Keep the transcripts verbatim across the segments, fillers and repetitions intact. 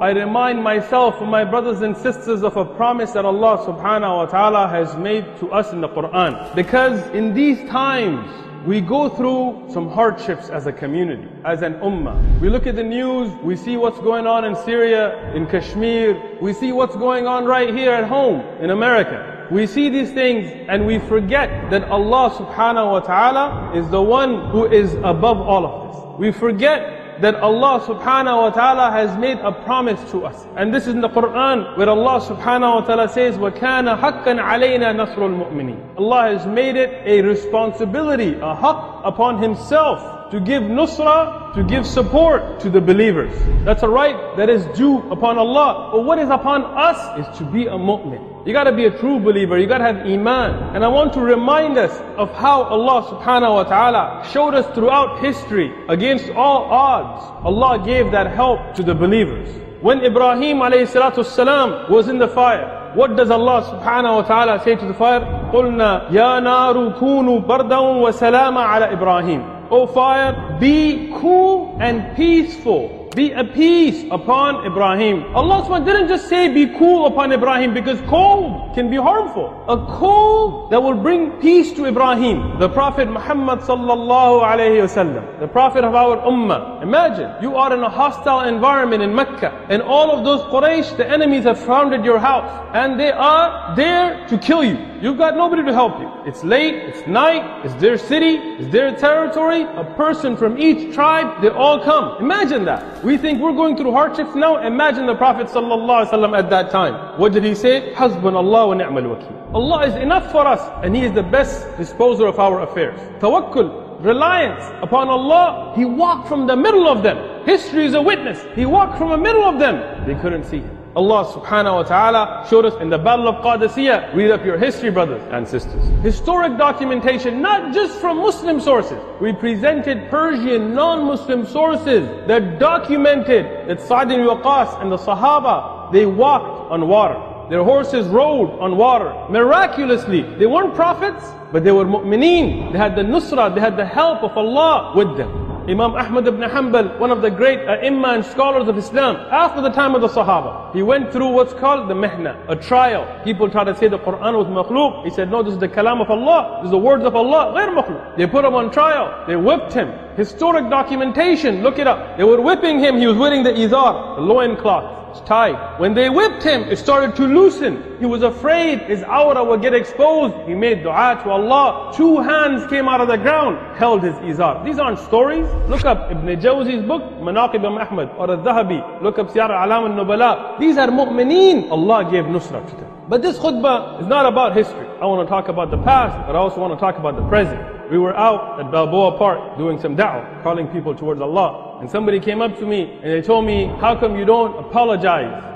I remind myself and my brothers and sisters of a promise that Allah subhanahu wa ta'ala has made to us in the Quran. Because in these times, we go through some hardships as a community, as an ummah. We look at the news, we see what's going on in Syria, in Kashmir. We see what's going on right here at home, in America. We see these things and we forget that Allah subhanahu wa ta'ala is the one who is above all of this. We forget that Allah subhanahu wa ta'ala has made a promise to us. And this is in the Quran where Allah subhanahu wa ta'ala says, وَكَانَ حَقًّا عَلَيْنَا نَصْرُ الْمُؤْمِنِينَ. Allah has made it a responsibility, a haqq upon Himself to give nusra, to give support to the believers. That's a right that is due upon Allah. But what is upon us is to be a mu'min. You got to be a true believer, you got to have iman. And I want to remind us of how Allah subhanahu wa ta'ala showed us throughout history, against all odds, Allah gave that help to the believers. When Ibrahim alayhi salatu salam was in the fire, what does Allah subhanahu wa ta'ala say to the fire? قُلْنَا يَا نَارُ كُونُوا بَرْدًا وَسَلَامًا عَلَى إِبْرَاهِيمَ. O fire, be cool and peaceful. Be appeased upon Ibrahim. Allah subhanahu wa ta'ala didn't just say be cool upon Ibrahim, because cold can be harmful. A cold that will bring peace to Ibrahim. The Prophet Muhammad sallallahu alayhi wa sallam, the Prophet of our ummah. Imagine, you are in a hostile environment in Mecca, and all of those Quraysh, the enemies have surrounded your house, and they are there to kill you. You've got nobody to help you. It's late, it's night, it's their city, it's their territory. A person from each tribe, they all come. Imagine that. We think we're going through hardships now. Imagine the Prophet sallallahu alayhi wa sallam at that time. What did he say? Hasbunallahu wa ni'mal wakeel. Allah is enough for us, and He is the best disposer of our affairs. Tawakkul, reliance upon Allah. He walked from the middle of them. History is a witness. He walked from the middle of them. They couldn't see Him. Allah subhanahu wa ta'ala showed us in the Battle of Qadisiyyah. Read up your history, brothers and sisters. Historic documentation, not just from Muslim sources. We presented Persian non-Muslim sources that documented that Sa'd ibn Waqqas and the Sahaba, they walked on water. Their horses rode on water. Miraculously, they weren't prophets, but they were mu'mineen. They had the nusra, they had the help of Allah with them. Imam Ahmad ibn Hanbal, one of the great A'imma and scholars of Islam, after the time of the Sahaba, he went through what's called the mihna, a trial. People tried to say the Quran was makhluq. He said, no, this is the kalam of Allah. This is the words of Allah. غير makhluq. They put him on trial. They whipped him. Historic documentation. Look it up. They were whipping him. He was wearing the izar, the loincloth. Tied. When they whipped him, it started to loosen. He was afraid his awrah would get exposed. He made dua to Allah. Two hands came out of the ground, held his izar. These aren't stories. Look up Ibn Jawzi's book, Manaqib Ahmad, or Al-Dhahabi. Look up Siyar Alam al-Nubala. These are mu'mineen. Allah gave nusra to them. But this khutbah is not about history. I want to talk about the past, but I also want to talk about the present. We were out at Balboa Park doing some da'wah, calling people towards Allah. And somebody came up to me and they told me, how come you don't apologize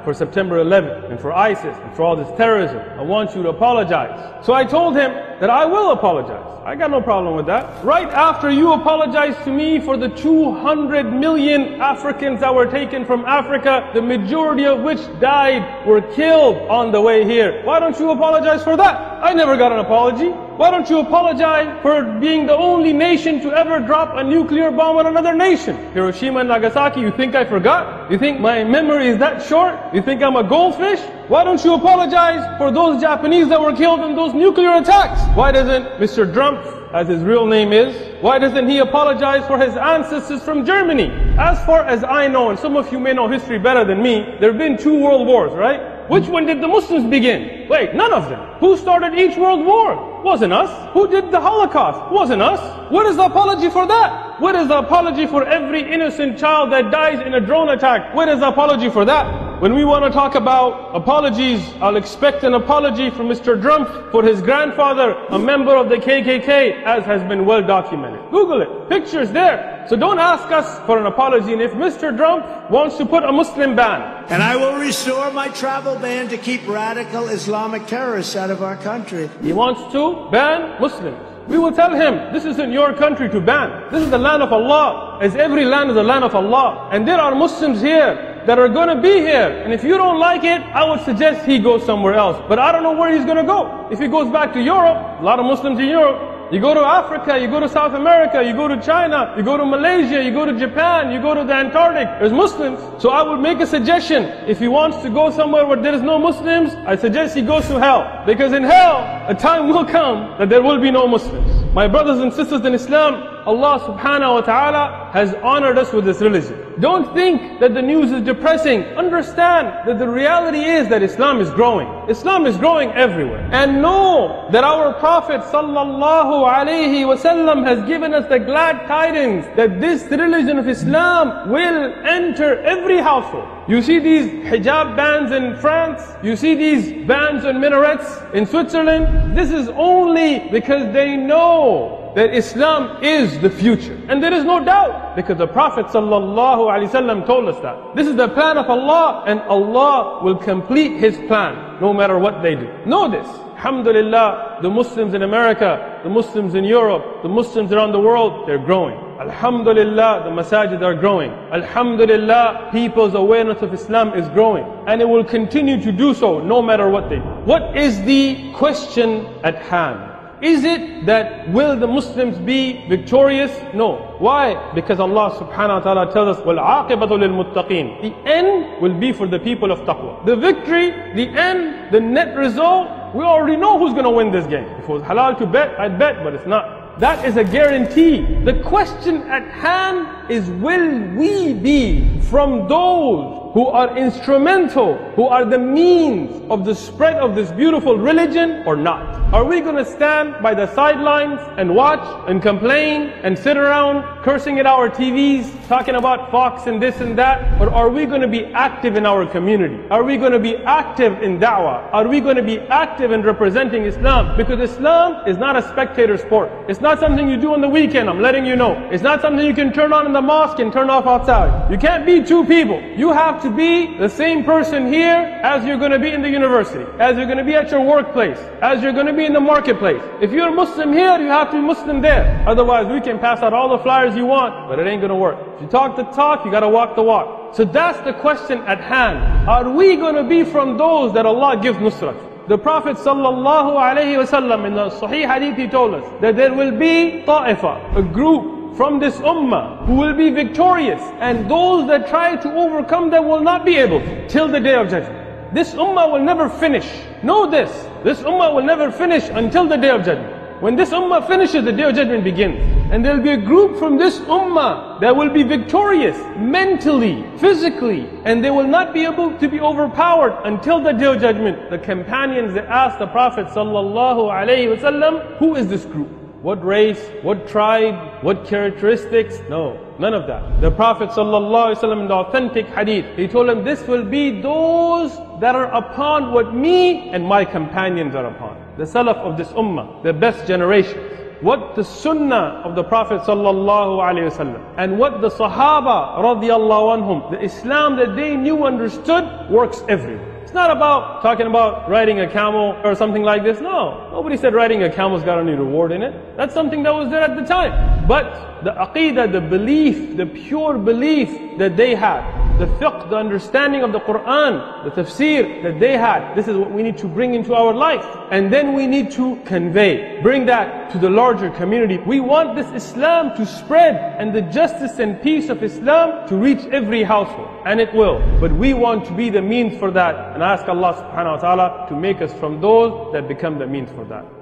for September eleventh and for ISIS and for all this terrorism? I want you to apologize. So I told him that I will apologize. I got no problem with that. Right after you apologized to me for the two hundred million Africans that were taken from Africa, the majority of which died, were killed on the way here. Why don't you apologize for that? I never got an apology. Why don't you apologize for being the only nation to ever drop a nuclear bomb on another nation? Hiroshima and Nagasaki, you think I forgot? You think my memory is that short? You think I'm a goldfish? Why don't you apologize for those Japanese that were killed in those nuclear attacks? Why doesn't Mister Trump, as his real name is, why doesn't he apologize for his ancestors from Germany? As far as I know, and some of you may know history better than me, there have been two world wars, right? Which one did the Muslims begin? Wait, none of them. Who started each world war? Wasn't us. Who did the Holocaust? Wasn't us. What is the apology for that? What is the apology for every innocent child that dies in a drone attack? What is the apology for that? When we want to talk about apologies, I'll expect an apology from Mister Trump for his grandfather, a member of the K K K, as has been well documented. Google it. Pictures there. So don't ask us for an apology. And if Mister Trump wants to put a Muslim ban, and I will restore my travel ban to keep radical Islamic terrorists out of our country. He wants to ban Muslims. We will tell him, this isn't your country to ban. This is the land of Allah, as every land is the land of Allah. And there are Muslims here that are going to be here. And if you don't like it, I would suggest he goes somewhere else. But I don't know where he's going to go. If he goes back to Europe, a lot of Muslims in Europe, You go to Africa, you go to South America, you go to China, you go to Malaysia, you go to Japan, you go to the Antarctic, there's Muslims. So I would make a suggestion, if he wants to go somewhere where there is no Muslims, I suggest he goes to hell. Because in hell, a time will come that there will be no Muslims. My brothers and sisters in Islam, Allah subhanahu wa ta'ala has honored us with this religion. Don't think that the news is depressing. Understand that the reality is that Islam is growing. Islam is growing everywhere. And know that our Prophet sallallahu alayhi wa sallam has given us the glad tidings that this religion of Islam will enter every household. You see these hijab bans in France, you see these bans on minarets in Switzerland. This is only because they know that Islam is the future. And there is no doubt, because the Prophet ﷺ told us that. This is the plan of Allah, and Allah will complete His plan, no matter what they do. Know this. Alhamdulillah, the Muslims in America, the Muslims in Europe, the Muslims around the world, they're growing. Alhamdulillah, the masajid are growing. Alhamdulillah, people's awareness of Islam is growing. And it will continue to do so, no matter what they do. What is the question at hand? Is it that will the Muslims be victorious? No. Why? Because Allah subhanahu wa ta'ala tells us, وَالْعَاقِبَةُ لِلْمُتَّقِينَ. The end will be for the people of taqwa. The victory, the end, the net result, we already know who's going to win this game. If it was halal to bet, I'd bet, but it's not. That is a guarantee. The question at hand is, will we be from those who are instrumental, who are the means of the spread of this beautiful religion or not? Are we going to stand by the sidelines and watch and complain and sit around cursing at our T Vs, talking about Fox and this and that? Or are we going to be active in our community? Are we going to be active in da'wah? Are we going to be active in representing Islam? Because Islam is not a spectator sport. It's not something you do on the weekend, I'm letting you know. It's not something you can turn on in the mosque and turn off outside. You can't be two people. You have to be the same person here as you're going to be in the university, as you're going to be at your workplace, as you're going to be in the marketplace. If you're a Muslim here, you have to be Muslim there. Otherwise, we can pass out all the flyers you want, but it ain't going to work. If you talk the talk, you got to walk the walk. So that's the question at hand. Are we going to be from those that Allah gives nusrat? The Prophet sallallahu alayhi wa sallam in the Sahih Hadith, he told us that there will be ta'ifa, a group from this ummah who will be victorious, and those that try to overcome them will not be able to, till the Day of Judgment. This ummah will never finish. Know this, this ummah will never finish until the Day of Judgment. When this ummah finishes, the Day of Judgment begins. And there will be a group from this ummah that will be victorious mentally, physically, and they will not be able to be overpowered until the Day of Judgment. The companions, they asked the Prophet sallallahu alayhi wa sallam, who is this group? What race, what tribe, what characteristics? No, none of that. The Prophet ﷺ in the authentic hadith, he told him, this will be those that are upon what me and my companions are upon. The Salaf of this ummah, the best generations. What the sunnah of the Prophet ﷺ and what the Sahaba radiallahu anhum, the Islam that they knew, understood, works everywhere. It's not about talking about riding a camel or something like this. No, nobody said riding a camel's got any reward in it. That's something that was there at the time. But the aqeedah, the belief, the pure belief that they had, the fiqh, the understanding of the Quran, the tafsir that they had, this is what we need to bring into our life. And then we need to convey, bring that to the larger community. We want this Islam to spread and the justice and peace of Islam to reach every household. And it will. But we want to be the means for that. And ask Allah subhanahu wa ta'ala to make us from those that become the means for that.